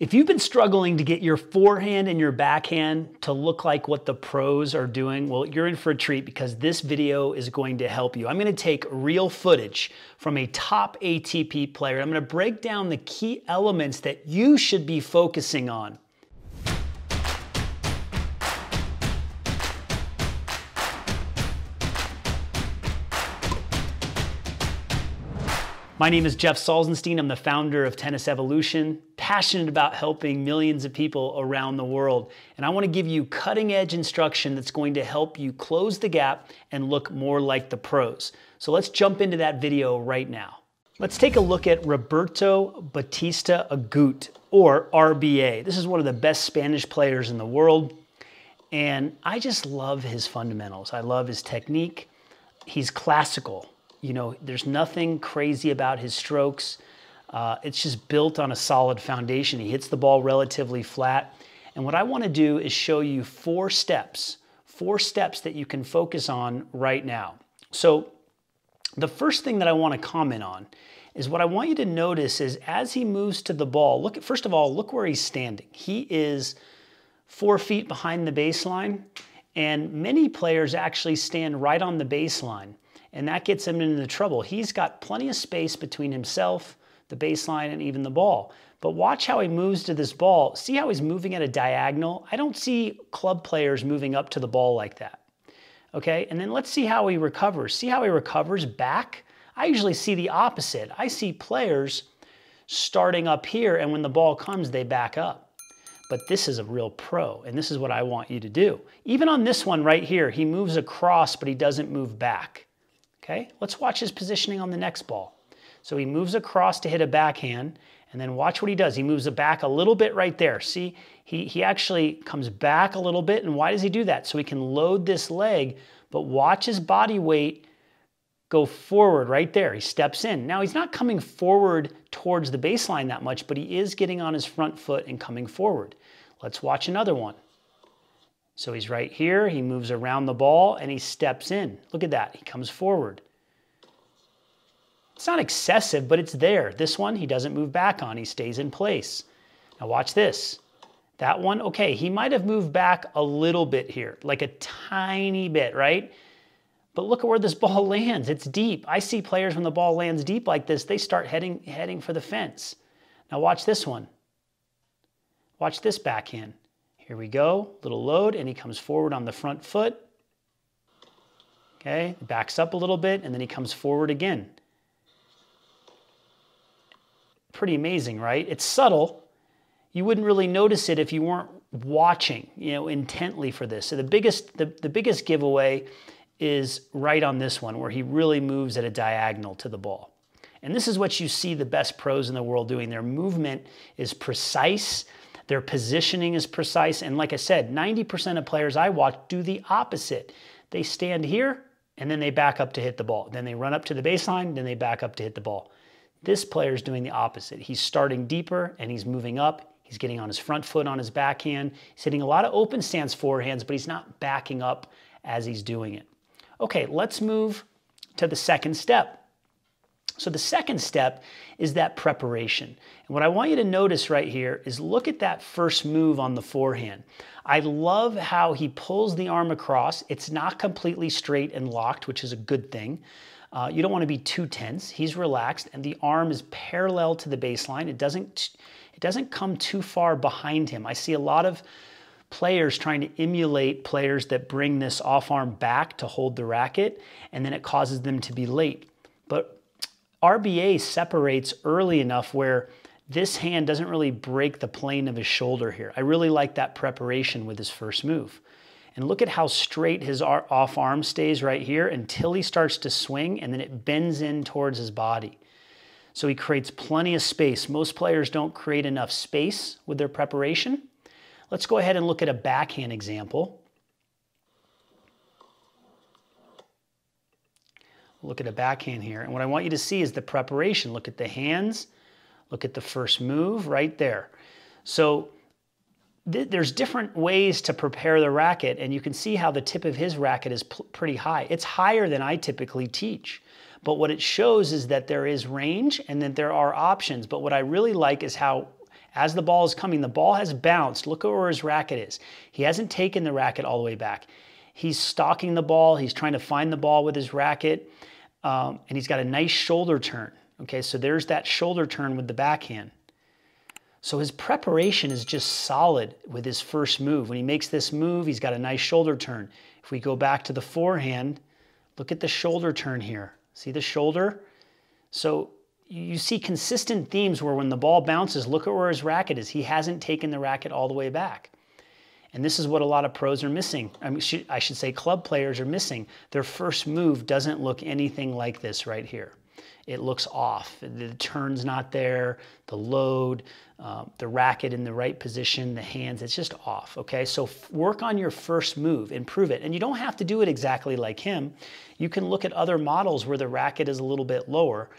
If you've been struggling to get your forehand and your backhand to look like what the pros are doing, well, you're in for a treat because this video is going to help you. I'm going to take real footage from a top ATP player. I'm going to break down the key elements that you should be focusing on. My name is Jeff Salzenstein. I'm the founder of Tennis Evolution, passionate about helping millions of people around the world. And I want to give you cutting edge instruction that's going to help you close the gap and look more like the pros. So let's jump into that video right now. Let's take a look at Roberto Bautista Agut, or RBA. This is one of the best Spanish players in the world. And I just love his fundamentals. I love his technique. He's classical. You know, there's nothing crazy about his strokes. It's just built on a solid foundation. He hits the ball relatively flat. And what I want to do is show you four steps that you can focus on right now. So the first thing that I want to comment on is what I want you to notice is as he moves to the ball, look at, first of all, look where he's standing. He is 4 feet behind the baseline, and many players actually stand right on the baseline. And that gets him into trouble. He's got plenty of space between himself, the baseline, and even the ball. But watch how he moves to this ball. See how he's moving at a diagonal? I don't see club players moving up to the ball like that. Okay, and then let's see how he recovers. See how he recovers back? I usually see the opposite. I see players starting up here, and when the ball comes, they back up. But this is a real pro, and this is what I want you to do. Even on this one right here, he moves across, but he doesn't move back. Okay, let's watch his positioning on the next ball. So he moves across to hit a backhand, and then watch what he does. He moves it back a little bit right there. See, he actually comes back a little bit, and why does he do that? So he can load this leg, but watch his body weight go forward right there. He steps in. Now, he's not coming forward towards the baseline that much, but he is getting on his front foot and coming forward. Let's watch another one. So he's right here, he moves around the ball, and he steps in. Look at that, he comes forward. It's not excessive, but it's there. This one, he doesn't move back on, he stays in place. Now watch this. That one, okay, he might have moved back a little bit here, like a tiny bit, right? But look at where this ball lands, it's deep. I see players when the ball lands deep like this, they start heading for the fence. Now watch this one. Watch this backhand. Here we go, little load, and he comes forward on the front foot. Okay, backs up a little bit, and then he comes forward again. Pretty amazing, right? It's subtle. You wouldn't really notice it if you weren't watching, you know, intently for this. So the biggest giveaway is right on this one, where he really moves at a diagonal to the ball. And this is what you see the best pros in the world doing. Their movement is precise. Their positioning is precise, and like I said, 90% of players I watch do the opposite. They stand here, and then they back up to hit the ball. Then they run up to the baseline, then they back up to hit the ball. This player is doing the opposite. He's starting deeper, and he's moving up. He's getting on his front foot on his backhand. He's hitting a lot of open stance forehands, but he's not backing up as he's doing it. Okay, let's move to the second step. So the second step is that preparation. And what I want you to notice right here is look at that first move on the forehand. I love how he pulls the arm across. It's not completely straight and locked, which is a good thing. You don't want to be too tense. He's relaxed, and the arm is parallel to the baseline. It doesn't come too far behind him. I see a lot of players trying to emulate players that bring this off arm back to hold the racket, and then it causes them to be late. But RBA separates early enough where this hand doesn't really break the plane of his shoulder here. I really like that preparation with his first move. And look at how straight his off arm stays right here until he starts to swing, and then it bends in towards his body. So he creates plenty of space. Most players don't create enough space with their preparation. Let's go ahead and look at a backhand example. Look at a backhand here, and what I want you to see is the preparation. Look at the hands, look at the first move right there. So there's different ways to prepare the racket, and you can see how the tip of his racket is pretty high. It's higher than I typically teach, but what it shows is that there is range and that there are options. But what I really like is how As the ball is coming, the ball has bounced. Look at where his racket is. He hasn't taken the racket all the way back. He's stalking the ball. He's trying to find the ball with his racket. And he's got a nice shoulder turn. Okay, so there's that shoulder turn with the backhand. So his preparation is just solid with his first move. When he makes this move, he's got a nice shoulder turn. If we go back to the forehand, look at the shoulder turn here. See the shoulder? So you see consistent themes where when the ball bounces, look at where his racket is. He hasn't taken the racket all the way back. And this is what a lot of pros are missing. I mean, I should say club players are missing. Their first move doesn't look anything like this right here. It looks off. The turn's not there, the load, the racket in the right position, the hands, it's just off, okay? So work on your first move, improve it. And you don't have to do it exactly like him. You can look at other models where the racket is a little bit lower.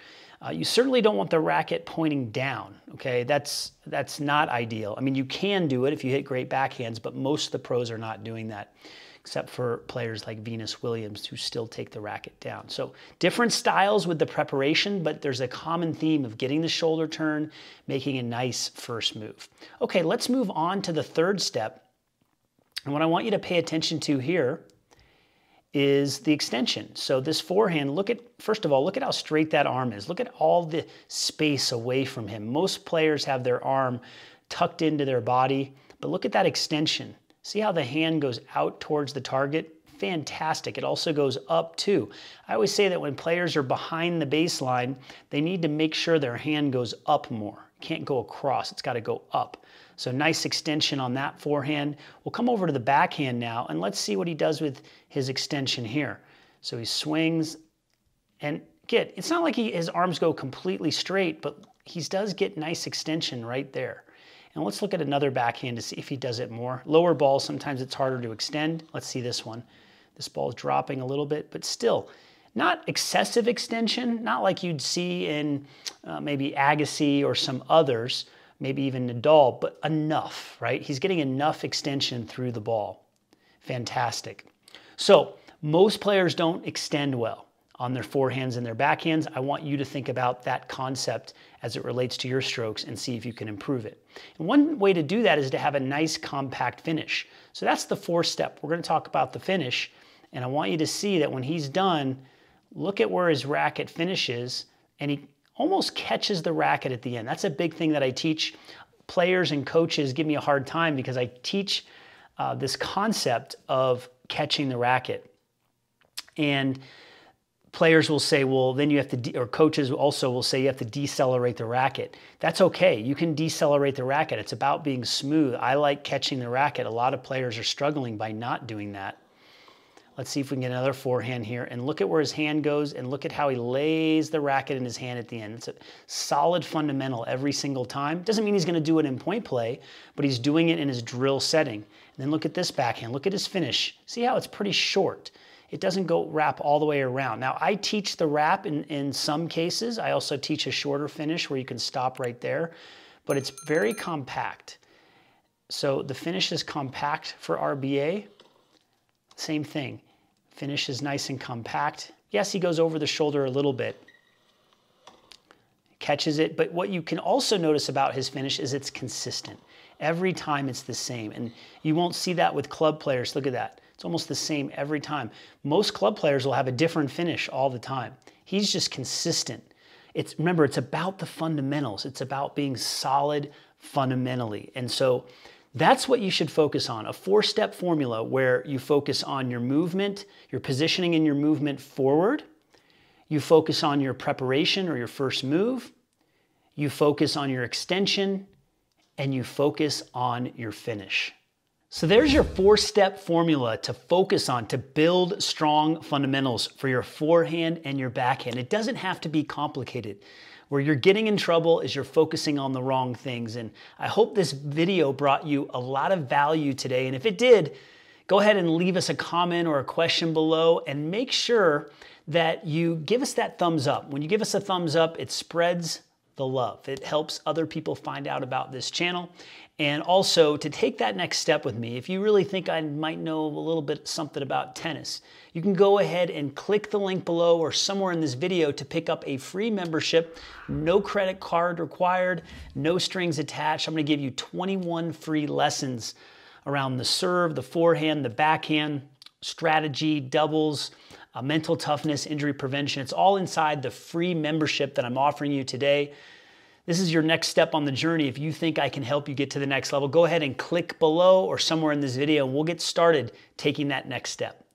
You certainly don't want the racket pointing down, okay? That's not ideal. I mean, you can do it if you hit great backhands, but most of the pros are not doing that, except for players like Venus Williams who still take the racket down. So different styles with the preparation, but there's a common theme of getting the shoulder turn, making a nice first move. Okay, let's move on to the third step. And what I want you to pay attention to here is the extension. So this forehand, look at, first of all, look at how straight that arm is. Look at all the space away from him. Most players have their arm tucked into their body, but look at that extension. See how the hand goes out towards the target? Fantastic. It also goes up too. I always say that when players are behind the baseline, they need to make sure their hand goes up more. It can't go across, it's got to go up. So nice extension on that forehand. We'll come over to the backhand now and let's see what he does with his extension here. So he swings and get, it's not like his arms go completely straight, but he does get nice extension right there. And let's look at another backhand to see if he does it more. Lower ball, sometimes it's harder to extend. Let's see this one. This ball is dropping a little bit, but still, not excessive extension, not like you'd see in maybe Agassi or some others, maybe even Nadal, but enough, right? He's getting enough extension through the ball. Fantastic. So most players don't extend well on their forehands and their backhands. I want you to think about that concept as it relates to your strokes and see if you can improve it. And one way to do that is to have a nice compact finish. So that's the fourth step. We're going to talk about the finish, and I want you to see that when he's done, look at where his racket finishes, and he almost catches the racket at the end. That's a big thing that I teach. Players and coaches give me a hard time because I teach this concept of catching the racket. And players will say, well, then you have to, or coaches also will say you have to decelerate the racket. That's okay. You can decelerate the racket. It's about being smooth. I like catching the racket. A lot of players are struggling by not doing that. Let's see if we can get another forehand here and look at where his hand goes and look at how he lays the racket in his hand at the end. It's a solid fundamental every single time. Doesn't mean he's going to do it in point play, but he's doing it in his drill setting. And then look at this backhand. Look at his finish. See how it's pretty short. It doesn't go wrap all the way around. Now, I teach the wrap in some cases. I also teach a shorter finish where you can stop right there, but it's very compact. So the finish is compact for RBA. Same thing. Finish is nice and compact. Yes, he goes over the shoulder a little bit, catches it, but what you can also notice about his finish is it's consistent. Every time it's the same, and you won't see that with club players. Look at that. It's almost the same every time. Most club players will have a different finish all the time. He's just consistent. It's, remember, it's about the fundamentals. It's about being solid fundamentally. And so that's what you should focus on, a four-step formula where you focus on your movement, your positioning in your movement forward. You focus on your preparation or your first move. You focus on your extension, and you focus on your finish. So there's your four-step formula to focus on to build strong fundamentals for your forehand and your backhand. It doesn't have to be complicated. Where you're getting in trouble is you're focusing on the wrong things. And I hope this video brought you a lot of value today. And if it did, go ahead and leave us a comment or a question below, and make sure that you give us that thumbs up. When you give us a thumbs up, it spreads the love. It helps other people find out about this channel. And also, to take that next step with me, if you really think I might know a little bit something about tennis, you can go ahead and click the link below or somewhere in this video to pick up a free membership. No credit card required, no strings attached. I'm going to give you 21 free lessons around the serve, the forehand, the backhand, strategy, doubles, mental toughness, injury prevention. It's all inside the free membership that I'm offering you today. This is your next step on the journey. If you think I can help you get to the next level, go ahead and click below or somewhere in this video, and we'll get started taking that next step.